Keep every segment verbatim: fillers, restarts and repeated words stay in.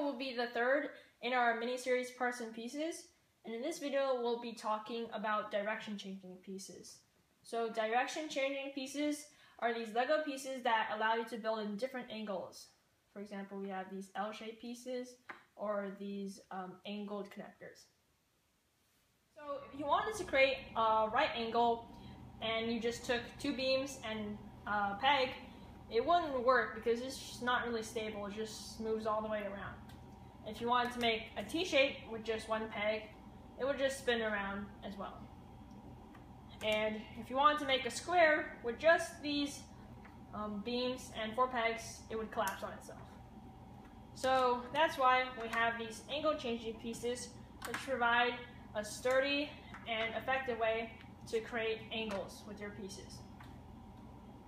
video will be the third in our mini-series Parts and Pieces, and in this video we'll be talking about direction changing pieces. So direction changing pieces are these LEGO pieces that allow you to build in different angles. For example, we have these L-shaped pieces or these um, angled connectors. So if you wanted to create a right angle and you just took two beams and a peg, it wouldn't work because it's just not really stable, it just moves all the way around. If you wanted to make a T-shape with just one peg, it would just spin around as well. And if you wanted to make a square with just these um, beams and four pegs, it would collapse on itself. So that's why we have these angle changing pieces, which provide a sturdy and effective way to create angles with your pieces.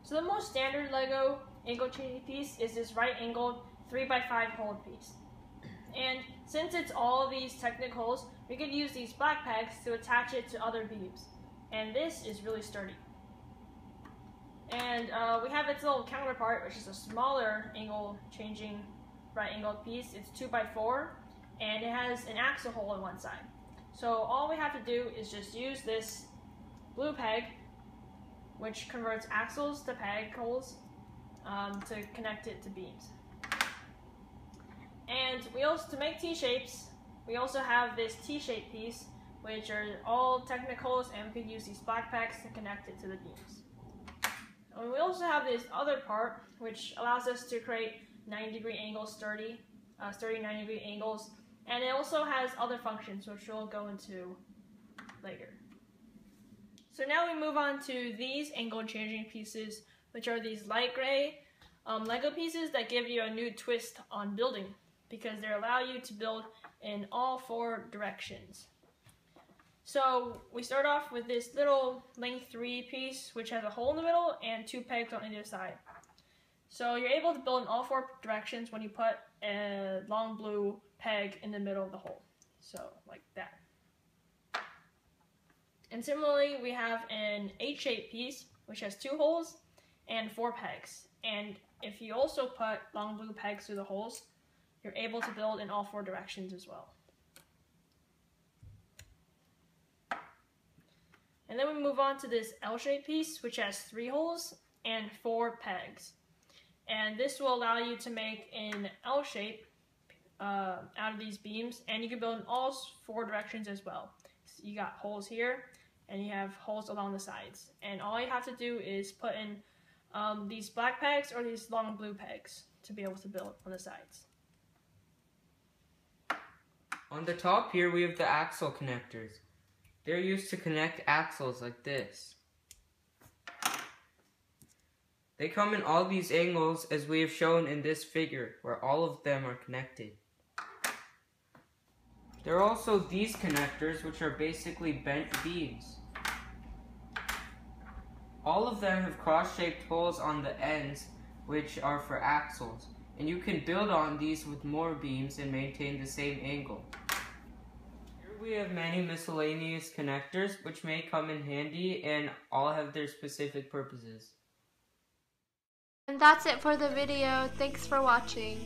So the most standard LEGO angle changing piece is this right angled three by five hold piece. And since it's all these technicals, we could use these black pegs to attach it to other beams. And this is really sturdy. And uh, we have its little counterpart, which is a smaller angle changing right angled piece. It's two by four and it has an axle hole on one side. So all we have to do is just use this blue peg, which converts axles to peg holes, um, to connect it to beams. And we also, to make T-shapes, we also have this T-shaped piece, which are all technicals, and we can use these black pegs to connect it to the beams. And we also have this other part, which allows us to create ninety degree angles, sturdy, uh, sturdy ninety degree angles, and it also has other functions, which we'll go into later. So now we move on to these angle changing pieces, which are these light gray um, LEGO pieces that give you a new twist on building, because they allow you to build in all four directions. So we start off with this little length three piece, which has a hole in the middle and two pegs on either side. So you're able to build in all four directions when you put a long blue peg in the middle of the hole. So like that. And similarly, we have an H-shaped piece, which has two holes and four pegs. And if you also put long blue pegs through the holes, you're able to build in all four directions as well. And then we move on to this L-shaped piece, which has three holes and four pegs. And this will allow you to make an L shape uh, out of these beams, and you can build in all four directions as well. So you got holes here, and you have holes along the sides. And all you have to do is put in um, these black pegs or these long blue pegs to be able to build on the sides. On the top here, we have the axle connectors. They're used to connect axles like this. They come in all these angles as we have shown in this figure, where all of them are connected. There are also these connectors, which are basically bent beams. All of them have cross-shaped holes on the ends, which are for axles, and you can build on these with more beams and maintain the same angle. We have many miscellaneous connectors, which may come in handy, and all have their specific purposes. And that's it for the video. Thanks for watching.